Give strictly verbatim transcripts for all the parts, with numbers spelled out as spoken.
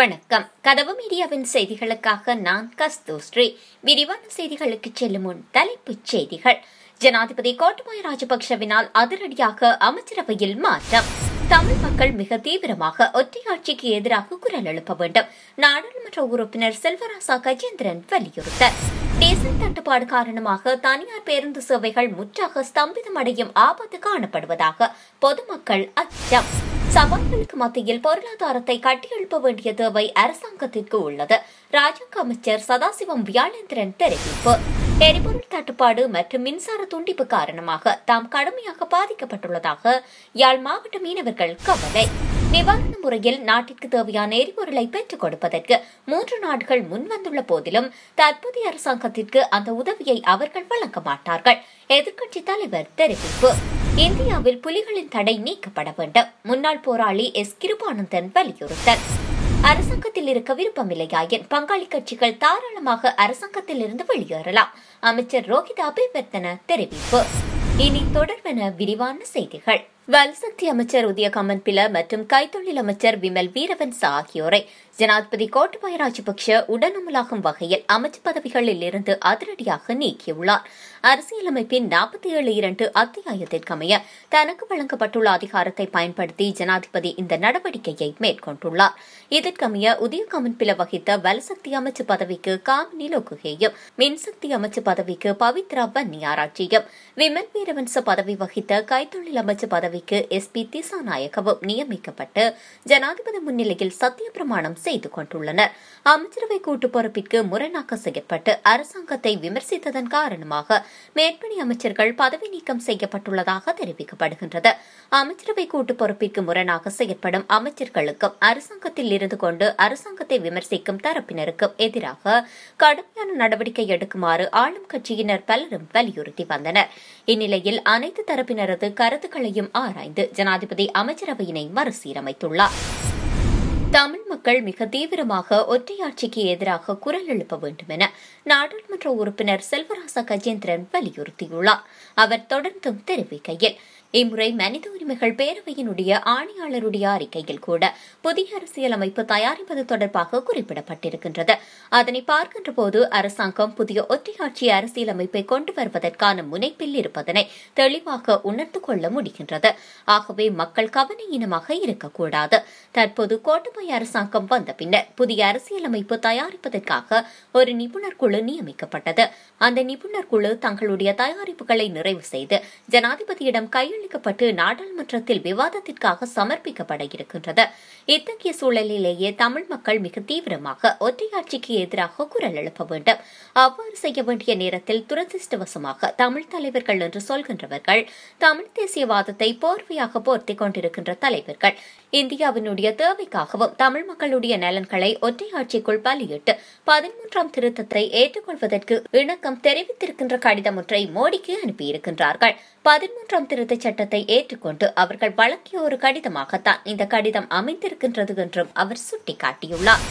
வணக்கம். கதவு மீடியாவின் செய்திகளுக்காக நான் கஸ்தூஸ்ரீ. விரிவான செய்திகளுக்கு செல்லும் முன் தலைப்புச் செய்திகள். ஜனாதிபதி கோட்டபாய ராஜபக்சவினால் அதிரடியாக அமைச்சரவையில் மாற்றம். தமிழ் மக்கள் மிக தீவிரமாக ஒற்றையாட்சிக்கு எதிராக குரல் எழுப்ப வேண்டும். நாடாளுமன்ற உறுப்பினர் செல்வராசா கஜேந்திரன் வலியுறுத்தல். டீசல் தட்டுப்பாடு காரணமாக தனியார் பேருந்து சேவைகள் முற்றாக ஸ்தம்பிதமடையும் ஆபத்து காணப்படுவதாக பொதுமக்கள் அச்சம். சவால்களுக்கு மத்தியில் பொருளாதாரத்தை கட்டியெழுப்ப வேண்டிய தேவை அரசாங்கத்திற்கு உள்ளது. ராஜாங்க அமைச்சர் சதாசிவம் வியாழேந்திரன் தெரிவிப்பு. எரிபொருள் தட்டுப்பாடு மற்றும் மின்சார துண்டிப்பு காரணமாக தாம் கடுமையாக பாதிக்கப்பட்டுள்ளதாக யாழ் மாவட்ட மீனவர்கள் கவலை. நிவாரண முறையில் நாட்டிற்கு தேவையான எரிபொருளை பெற்றுக் கொடுப்பதற்கு மூன்று நாடுகள் முன்வந்துள்ள போதிலும் தற்போதைய அரசாங்கத்திற்கு அந்த உதவியை அவர்கள் வழங்க மாட்டார்கள். எதிர்க்கட்சித் தலைவர் தெரிவிப்பு. இந்தியாவில் புலிகளின் தடை நீக்கப்பட வேண்டும். முன்னாள் போராளி எஸ் கிருபானந்தன் வலியுறுத்தல். அரசாங்கத்தில் இருக்க விருப்பமில்லையாயின் பங்காளி கட்சிகள் தாராளமாக அரசாங்கத்தில் இருந்து வெளியேறலாம். அமைச்சர் ரோஹித் அபிவர்த்தன தெரிவிப்பு. இனி தொடர்வென விரிவான செய்திகள். வல்சக்தி அமைச்சர் உதயகமன் பில மற்றும் கைத்தொழில் அமைச்சர் விமல் வீரவன்ச ஆகியோரை ஜனாதிபதி கோட்டபாய ராஜபக்ஷ உடனமுலாகும் வகையில் அமைச்சு பதவிகளில் இருந்து அதிரடியாக நீக்கியுள்ளார். அரசியலமைப்பின் நாற்பத்தி ஏழு இரண்டு அத்தியாயத்திற்கமைய தனக்கு வழங்கப்பட்டுள்ள அதிகாரத்தை பயன்படுத்தி ஜனாதிபதி இந்த நடவடிக்கையை மேற்கொண்டுள்ளார். இதற்கமைய உதயகமன் பில வகித்த வல்சக்தி அமைச்சு பதவிக்கு காமினி லோகுகேயும், மின்சக்தி அமைச்சு பதவிக்கு பவித்ரா வன்னியாராட்சியும், விமல் வீரவன்ச பதவி வகித்த கைத்தொழில் அமைச்சு பதவி எஸ் பி திசாநாயக்கவும் நியமிக்கப்பட்டு ஜனாதிபதி முன்னிலையில் சத்திய பிரமாணம் செய்து கொண்டுள்ளனர். அமைச்சரவை கூட்டு பொறுப்பிற்கு முரணாக செயற்பட்டு அரசாங்கத்தை விமர்சித்ததன் காரணமாக மேற்படி அமைச்சர்கள் பதவி நீக்கம் செய்யப்பட்டுள்ளதாக தெரிவிக்கப்படுகின்றது. அமைச்சரவை கூட்டு பொறுப்பிற்கு முரணாக செயற்படும் அமைச்சர்களுக்கும் அரசாங்கத்தில் இருந்து கொண்டு அரசாங்கத்தை விமர்சிக்கும் தரப்பினருக்கும் எதிராக கடுமையான நடவடிக்கை எடுக்குமாறு ஆளும் கட்சியினர் பலரும் வலியுறுத்தி வந்தனர். இந்நிலையில் அனைத்து தரப்பினரது கருத்துக்களையும் ஆராய்ந்து ஜனாதிபதி அமைச்சரவையினை மறுசீரமைத்துள்ளார். தமிழ் மக்கள் மிக தீவிரமாக ஒற்றையாட்சிக்கு எதிராக குரல் எழுப்ப வேண்டும் என நாடாளுமன்ற உறுப்பினர் செல்வராசா கஜேந்திரன் வலியுறுத்தியுள்ளார். அவர் தொடர்ந்தும் தெரிவிக்கையில், இம்முறை மனித உரிமைகள் பேரவையினுடைய ஆணையாளருடைய அறிக்கையில் கூட புதிய அரசியலமைப்பு தயாரிப்பது தொடர்பாக குறிப்பிடப்பட்டிருக்கின்றது. அதனை பார்க்கின்ற போது அரசாங்கம் புதிய ஒற்றையாட்சி அரசியலமைப்பை கொண்டு வருவதற்கான முனைப்பில் இருப்பதனை தெளிவாக உணர்ந்து கொள்ள முடிகின்றது. ஆகவே மக்கள் கவனயீனமாக இருக்கக்கூடாது. தற்போது கோட்டபாய அரசாங்கம் வந்த பின்னர் புதிய அரசியலமைப்பு தயாரிப்பதற்காக ஒரு நிபுணர் குழு நியமிக்கப்பட்டது. அந்த நிபுணர் குழு தங்களுடைய தயாரிப்புகளை நிறைவு செய்து ஜனாதிபதியிடம் கை ளிக்கப்பட்டு நாடாளுமன்றத்தில் விவாதத்திற்காக சமர்ப்பிக்கப்பட இருக்கின்றது. இத்தகைய சூழலிலேயே தமிழ் மக்கள் மிக தீவிரமாக ஒற்றையாட்சிக்கு எதிராக குரல் எழுப்ப வேண்டும். அவ்வாறு செய்ய வேண்டிய நேரத்தில் துரதிருஷ்டவசமாக தமிழ் தலைவர்கள் என்று சொல்கின்றவர்கள், தமிழ் தேசியவாதத்தை போர்வையாக போர்த்திக் கொண்டிருக்கின்ற தலைவர்கள், இந்தியாவினுடைய தேவைக்காகவும் தமிழ் மக்களுடைய நலன்களை ஒற்றையாட்சிக்குள் பலியிட்டு பதிமூன்றாம் திருத்தத்தை ஏற்றுக்கொள்வதற்கு இணக்கம் தெரிவித்திருக்கின்ற கடிதம் ஒன்றை மோடிக்கு அனுப்பியிருக்கின்றார்கள். பதிமூன்றாம் திருத்த சட்டத்தை ஏற்றுக்கொண்டு அவர்கள் வழங்கிய ஒரு கடிதமாகத்தான் இந்த கடிதம் அமைந்திருக்கின்றது என்றும் அவர் சுட்டிக்காட்டியுள்ளார்.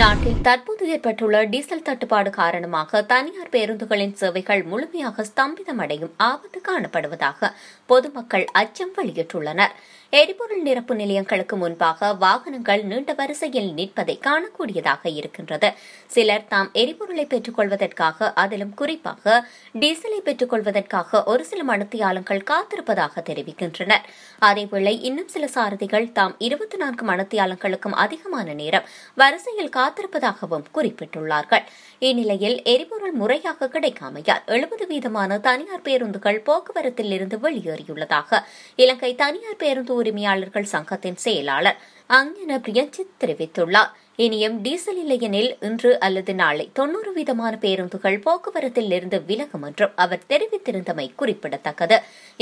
நாட்டில் தற்போது ஏற்பட்டுள்ள டீசல் தட்டுப்பாடு காரணமாக தனியார் பேருந்துகளின் சேவைகள் முழுமையாக ஸ்தம்பிதமடையும் ஆபத்து காணப்படுவதாக பொதுமக்கள் அச்சம் வெளியிட்டுள்ளனர். எரிபொருள் நிரப்பு நிலையங்களுக்கு முன்பாக வாகனங்கள் நீண்ட வரிசையில் நிற்பதை காணக்கூடியதாக இருக்கின்றது. சிலர் தாம் எரிபொருளை பெற்றுக் கொள்வதற்காக, அதிலும் குறிப்பாக டீசலை பெற்றுக் கொள்வதற்காக ஒரு சில மணத்தியாளங்கள் காத்திருப்பதாக தெரிவிக்கின்றனர். அதேவேளை இன்னும் சில சாரதிகள் தாம் இருபத்தி நான்கு மணத்தியாளங்களுக்கும் அதிகமான நேரம் வரிசையில் காத்திருப்பதாகவும் குறிப்பிட்டுள்ளார்கள். இந்நிலையில் எரிபொருள் முறையாக கிடைக்காமையால் எழுபது வீதமான தனியார் பேருந்துகள் போக்குவரத்தில் இருந்து வெளியேறியுள்ளதாக இலங்கை தனியார் பேருந்து உரிமையாளர்கள் சங்கத்தின் செயலாளர் அங்கன பிரியஞ்சித் தெரிவித்துள்ளார். இனியும் டீசல் இல்லையெனில் இன்று அல்லது நாளை தொன்னூறு வீதமான பேருந்துகள் போக்குவரத்தில் இருந்து விலகும் என்றும் அவர் தெரிவித்திருந்தமை குறிப்பிடத்தக்கது.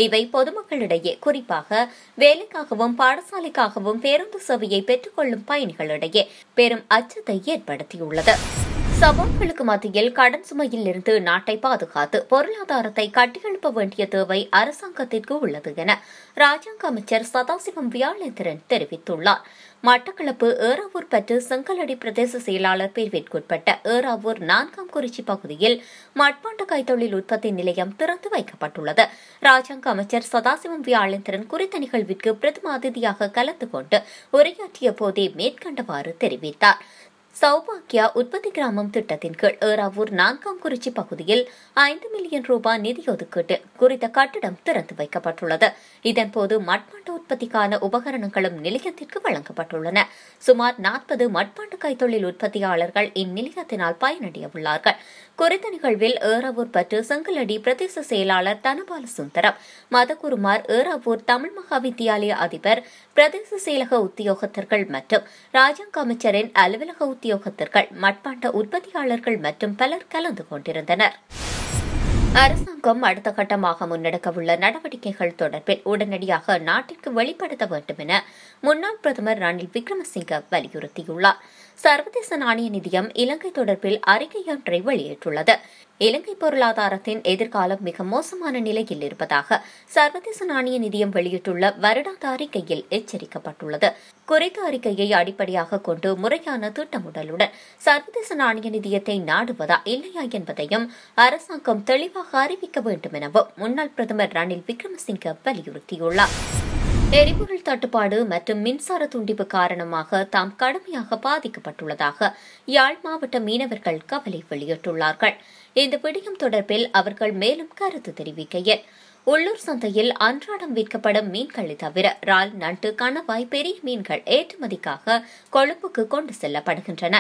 இவை பொதுமக்களிடையே, குறிப்பாக வேலைக்காகவும் பாடசாலைக்காகவும் பேருந்து சேவையை பெற்றுக் கொள்ளும் பயணிகளிடையே பெரும் அச்சத்தை ஏற்படுத்தியுள்ளது. சவால்களுக்கு மத்தியில் கடன் சுமையில் இருந்து நாட்டை பாதுகாத்து பொருளாதாரத்தை கட்டியெழுப்ப வேண்டிய தேவை அரசாங்கத்திற்கு உள்ளது என ராஜாங்க அமைச்சர் சதாசிவம் வியாழேந்திரன் தெரிவித்துள்ளார். மட்டக்களப்பு ஏறாவூர் பற்று செங்கலடி பிரதேச செயலாளர் பிரிவிற்குட்பட்ட ஏறாவூர் நான்காம் குறிச்சி பகுதியில் மட்பாண்ட கைத்தொழில் உற்பத்தி நிலையம் திறந்து வைக்கப்பட்டுள்ளது. ராஜாங்க அமைச்சர் சதாசிவம் வியாழேந்திரன் குறித்த நிகழ்விற்கு பிரதம அதிதியாக கலந்து கொண்டு உரையாற்றிய போதே மேற்கண்டவாறு தெரிவித்தார். சௌபாக்கியா உற்பத்தி கிராமம் திட்டத்தின் கீழ் ஏறாவூர் நான்காம் குறிச்சி பகுதியில் ஐந்து மில்லியன் ரூபாய் நிதி ஒதுக்கீட்டு குறித்த கட்டிடம் திறந்து வைக்கப்பட்டுள்ளது. இதன்போது மட்பாண்ட உற்பத்திக்கான உபகரணங்களும் நிலையத்திற்கு வழங்கப்பட்டுள்ளன. சுமார் நாற்பது மட்பாண்ட கைத்தொழில் உற்பத்தியாளர்கள் இந்நிலையத்தினால் பயனடைய உள்ளார்கள். குறித்த நிகழ்வில் ஏறாவூர் பற்று செங்கலடி பிரதேச செயலாளர் தனபால சுந்தரம், மதகுருமார், ஏறாவூர் தமிழ் மகா வித்தியாலய அதிபர், பிரதேச செயலக உத்தியோகத்தர்கள் மற்றும் ராஜாங்க அமைச்சரின் அலுவலக உத்தியோகத்தர்கள், மட்பாண்ட உற்பத்தியாளர்கள் மற்றும் பலர் கலந்து கொண்டிருந்தனர். அரசாங்கம் அடுத்த கட்டமாக முன்னெடுக்கவுள்ள நடவடிக்கைகள் தொடர்பில் உடனடியாக நாட்டிற்கு வெளிப்படுத்த வேண்டும் என முன்னாள் பிரதமர் ரணில் விக்ரமசிங்க வலியுறுத்தியுள்ளார். சர்வதேச நாணய நிதியம் இலங்கை தொடர்பில் அறிக்கை ஒன்றை வெளியிட்டுள்ளது. இலங்கை பொருளாதாரத்தின் எதிர்காலம் மிக மோசமான நிலையில் இருப்பதாக சர்வதேச நாணய நிதியம் வெளியிட்டுள்ள வருடாந்த அறிக்கையில் எச்சரிக்கப்பட்டுள்ளது. குறித்த அறிக்கையை அடிப்படையாக கொண்டு முறையான திட்டமிடலுடன் சர்வதேச நாணய நிதியத்தை நாடுவதா இல்லையா என்பதையும் அரசாங்கம் தெளிவாக அறிவிக்க வேண்டும் எனவும் முன்னாள் பிரதமர் ரணில் விக்ரமசிங்க வலியுறுத்தியுள்ளார். எரிபொருள் தட்டுப்பாடு மற்றும் மின்சார துண்டிப்பு காரணமாக தாம் கடுமையாக பாதிக்கப்பட்டுள்ளதாக யாழ் மாவட்ட மீனவர்கள் கவலை வெளியிட்டுள்ளார்கள். இந்த விடயம் தொடர்பில் அவர்கள் மேலும் கருத்து தெரிவிக்கையில், உள்ளூர் சந்தையில் அன்றாடம் விற்கப்படும் மீன்களை தவிர இறால், நண்டு, கணவாய், பெரிய மீன்கள் ஏற்றுமதிக்காக கொழும்புக்கு கொண்டு செல்லப்படுகின்றன.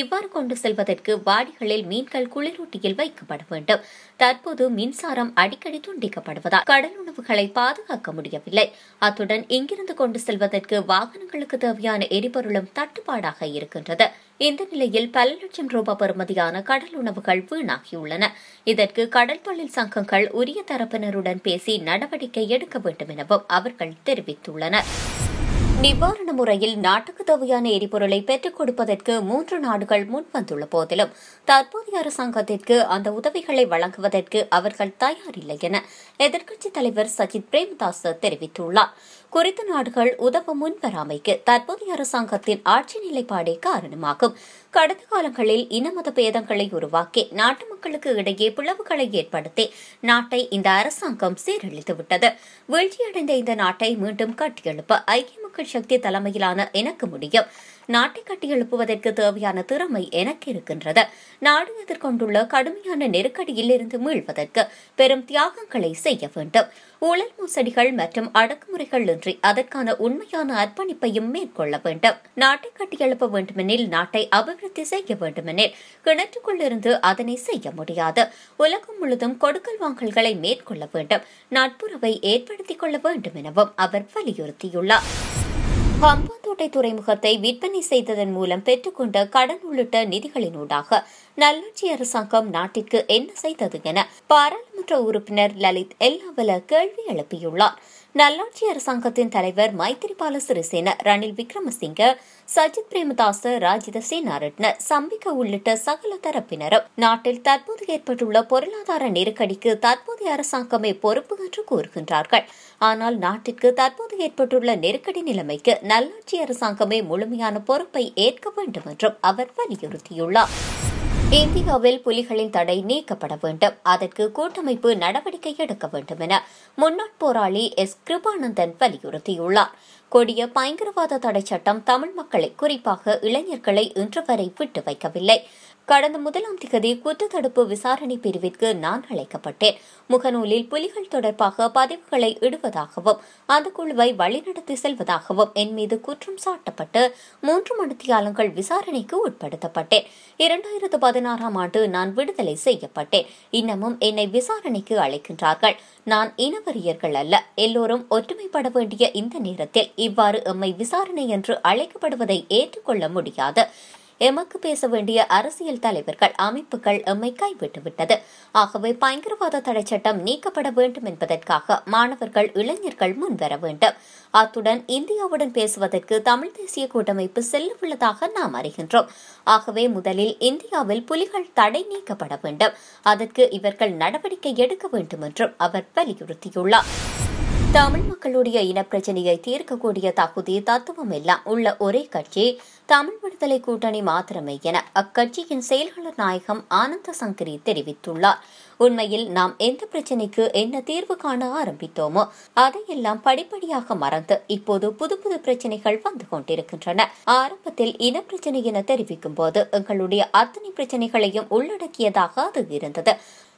இவ்வாறு கொண்டு செல்வதற்கு வாடிகளில் மீன்கள் குளிரூட்டியில் வைக்கப்பட வேண்டும். தற்போது மின்சாரம் அடிக்கடி துண்டிக்கப்படுவதால் கடல் உணவுகளை பாதுகாக்க முடியவில்லை. அத்துடன் இங்கிருந்து கொண்டு செல்வதற்கு வாகனங்களுக்கு தேவையான எரிபொருளும் தட்டுப்பாடாக இருக்கின்றது. இந்த நிலையில் பல லட்சம் ரூபாய் பெறுமதியான கடல் உணவுகள் வீணாகியுள்ளன. இதற்கு கடல் தொழில் சங்கங்கள் உரிய தரப்பினருடன் பேசி நடவடிக்கை எடுக்க வேண்டும் எனவும் அவர்கள் தெரிவித்துள்ளனர். நிவாரண முறையில் நாட்டுக்கு தேவையான எரிபொருளை பெற்றுக் கொடுப்பதற்கு மூன்று நாடுகள் முன்வந்துள்ள போதிலும் தற்போதைய அரசாங்கத்திற்கு அந்த உதவிகளை வழங்குவதற்கு அவர்கள் தயாரில்லை என எதிர்க்கட்சித் தலைவர் சஜித் பிரேமதாஸ் தெரிவித்துள்ளார். குறித்த நாடுகள் உதவ முன்வராமைக்கு தற்போதைய அரசாங்கத்தின் ஆட்சி நிலைப்பாடே காரணமாகும். கடந்த காலங்களில் இனமத பேதங்களை உருவாக்கி நாட்டு மக்களுக்கு இடையே பிளவுகளை ஏற்படுத்தி நாட்டை இந்த அரசாங்கம் சீரழித்துவிட்டது. வீழ்ச்சியடைந்த இந்த நாட்டை மீண்டும் கட்டியெழுப்ப ஐக்கிய மக்கள் சக்தி தலைமையிலான எனக்கு முடியும். நாட்டை கட்டியெழுப்புவதற்கு தேவையான திறமை எனக்கு இருக்கின்றது. நாடு எதிர்கொண்டுள்ள கடுமையான நெருக்கடியிலிருந்து மீள்வதற்கு பெரும் தியாகங்களை செய்ய வேண்டும். ஊழல், மோசடிகள் மற்றும் அடக்குமுறைகள் இன்றி அதற்கான உண்மையான அர்ப்பணிப்பையும் மேற்கொள்ள வேண்டும். நாட்டை கட்டியெழுப்ப வேண்டுமெனில், நாட்டை அபிவிருத்தி செய்ய வேண்டுமெனில் கிணற்றுக்குள்ளிருந்து அதனை செய்ய முடியாது. உலகம் முழுதும் கொடுக்கல் வாங்கல்களை மேற்கொள்ள வேண்டும். நட்புறவை ஏற்படுத்திக் கொள்ள வேண்டும் எனவும் அவர் வலியுறுத்தியுள்ளார். பம்பாந்தோட்டை துறைமுகத்தை விற்பனை செய்ததன் மூலம் பெற்றுக்கொண்ட கடன் உள்ளிட்ட நிதிகளினூடாக நல்லாட்சி அரசாங்கம் நாட்டிற்கு என்ன செய்தது என பாராளுமன்ற உறுப்பினர் லலித் எல்லாவல கேள்வி எழுப்பியுள்ளார். நல்லாட்சி அரசாங்கத்தின் தலைவர் மைத்திரிபால சிறிசேன, ரணில் விக்ரமசிங்க, சஜித் பிரேமதாஸ், ராஜித சேனாரட்ன, சம்பிக்க உள்ளிட்ட சகல தரப்பினரும் நாட்டில் தற்போது ஏற்பட்டுள்ள பொருளாதார நெருக்கடிக்கு தற்போதைய அரசாங்கமே பொறுப்பு என்று கூறுகின்றார்கள். ஆனால் நாட்டிற்கு தற்போது ஏற்பட்டுள்ள நெருக்கடி நிலைமைக்கு நல்லாட்சி அரசாங்கமே முழுமையான பொறுப்பை ஏற்க வேண்டும் என்றும் அவர் வலியுறுத்தியுள்ளார். இந்தியாவில் புலிகளின் தடை நீக்கப்பட வேண்டும், அதற்கு கூட்டமைப்பு நடவடிக்கை எடுக்க வேண்டும் என முன்னாள் போராளி எஸ் கிருபானந்தன் வலியுறுத்தியுள்ளார். கொடிய பயங்கரவாத தடை சட்டம் தமிழ் மக்களை, குறிப்பாக இளைஞர்களை இன்று வரை விட்டு வைக்கவில்லை. கடந்த முதலாம் திகதி குற்றத்தடுப்பு விசாரணை பிரிவிற்கு நான் அழைக்கப்பட்டேன். முகநூலில் புலிகள் தொடர்பாக பதிவுகளை இடுவதாகவும் அந்த குழுவை வழிநடத்தி செல்வதாகவும் என் மீது குற்றம் சாட்டப்பட்டு மூன்று மணித்தியாலங்கள் விசாரணைக்கு உட்படுத்தப்பட்டேன். இரண்டாயிரத்து பதினாறாம் ஆண்டு நான் விடுதலை செய்யப்பட்டேன். இன்னமும் என்னை விசாரணைக்கு அழைக்கின்றார்கள். நான் இனவரியர்கள் அல்ல. எல்லோரும் ஒற்றுமைப்பட வேண்டிய இந்த நேரத்தில் இவ்வாறு எம்மை விசாரணை என்று அழைக்கப்படுவதை ஏற்றுக்கொள்ள முடியாது. எமக்கு பேச வேண்டிய அரசியல் தலைவர்கள் அமைப்புகள் எம்மை கைவிட்டுவிட்டது. ஆகவே பயங்கரவாத தடை சட்டம் நீக்கப்பட வேண்டும் என்பதற்காக மாணவர்கள் இளைஞர்கள் முன்வர வேண்டும். அத்துடன் இந்தியாவுடன் பேசுவதற்கு தமிழ் தேசிய கூட்டமைப்பு செல்லவுள்ளதாக நாம் அறிகின்றோம். ஆகவே முதலில் இந்தியாவில் புலிகள் தடை நீக்கப்பட வேண்டும். அதற்கு இவர்கள் நடவடிக்கை எடுக்க வேண்டும் என்றும் அவர் வலியுறுத்தியுள்ளார். தமிழ் மக்களுடைய இனப்பிரச்சனையை தீர்க்கக்கூடிய தகுதி தத்துவம் எல்லாம் உள்ள ஒரே கட்சி தமிழ் விடுதலை கூட்டணி மாத்திரமே என அக்கட்சியின் செயலாளர் நாயகம் ஆனந்த சங்கரி தெரிவித்துள்ளார். உண்மையில் நாம் எந்த பிரச்சினைக்கு என்ன தீர்வு காண ஆரம்பித்தோமோ அதையெல்லாம் படிப்படியாக மறந்து இப்போது புது புது பிரச்சனைகள் வந்து கொண்டிருக்கின்றன. ஆரம்பத்தில் இனப்பிரச்சனை என தெரிவிக்கும் போது எங்களுடைய அத்தனை பிரச்சனைகளையும் உள்ளடக்கியதாக அது இருந்தது.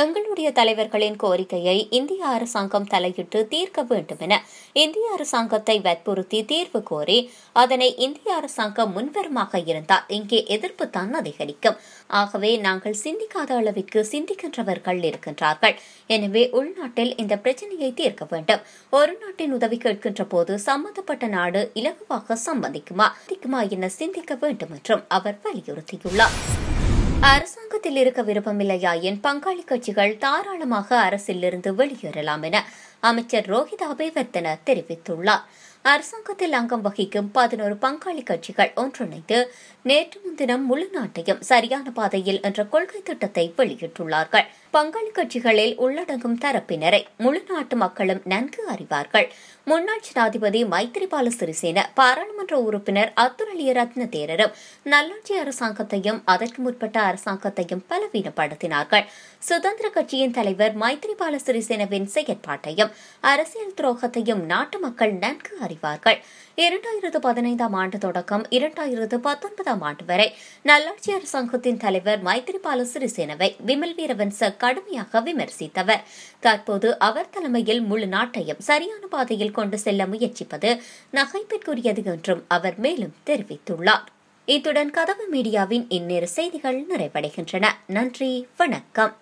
எங்களுடைய தலைவர்களின் கோரிக்கையை இந்திய அரசாங்கம் தலையிட்டு தீர்க்க வேண்டும் என இந்திய அரசாங்கத்தை வற்புறுத்தி தீர்வு கோரி அதனை இந்திய அரசாங்கம் முன்வருமாக இருந்தால் இங்கே எதிர்ப்பு தான் அதிகரிக்கும். ஆகவே நாங்கள் சிந்திக்காத அளவிற்கு சிந்திக்கின்றவர்கள் இருக்கின்றார்கள். எனவே உள்நாட்டில் இந்த பிரச்சனையை தீர்க்க வேண்டும். ஒரு நாட்டின் உதவி கேட்கின்ற போது சம்பந்தப்பட்ட நாடு இலகுவாக சம்பந்திக்குமா திக்குமா என சிந்திக்க வேண்டும் என்றும் அவர் வலியுறுத்தியுள்ளார். அரசாங்கத்தில் இருக்க விருப்பமில்லையாயின் பங்காளி கட்சிகள் தாராளமாக அரசிலிருந்து வெளியேறலாம் என அமைச்சர் ரோஹிதாபே வர்த்தன தெரிவித்துள்ளார். அரசாங்கத்தில் அங்கம் வகிக்கும் பதினோரு பங்காளி கட்சிகள் ஒன்றிணைந்து நேற்று முன்தினம் முழு நாட்டையும் சரியான பாதையில் என்ற கொள்கை திட்டத்தை வெளியிட்டுள்ளார்கள். பங்காளி கட்சிகளில் உள்ளடங்கும் தரப்பினரை முழு நாட்டு மக்களும் நன்கு அறிவார்கள். முன்னாள் ஜனாதிபதி மைத்திரிபால சிறிசேன பாராளுமன்ற உறுப்பினர் அத்துரலிய ரத்ன தேரரும் நல்லாட்சி அரசாங்கத்தையும் அதற்கு முற்பட்ட அரசாங்கத்தையும் பலவீனப்படுத்தினார்கள். சுதந்திர கட்சியின் தலைவர் மைத்திரிபால சிறிசேனவின் செயற்பாட்டையும் அரசியல் துரோகத்தையும் நாட்டு மக்கள் நன்கு அறிவார்கள். இரண்டாயிரத்து பதினைந்தாம் ஆண்டு தொடக்கம் இரண்டாயிரத்து பத்தொன்பதாம் ஆண்டு வரை நல்லாட்சி அரசாங்கத்தின் தலைவர் மைத்திரிபால சிறிசேனவை விமல் வீரவன் கடுமையாக விமர்சித்தவர். தற்போது அவர் தலைமையில் முழு நாட்டையும் சரியான பாதையில் கொண்டு செல்ல முயற்சிப்பது நகைப்பிற்குரியது என்றும் அவர் மேலும் தெரிவித்துள்ளார். இத்துடன் கதவு மீடியாவின் இந்நேர செய்திகள் நிறைவடைகின்றன. நன்றி, வணக்கம்.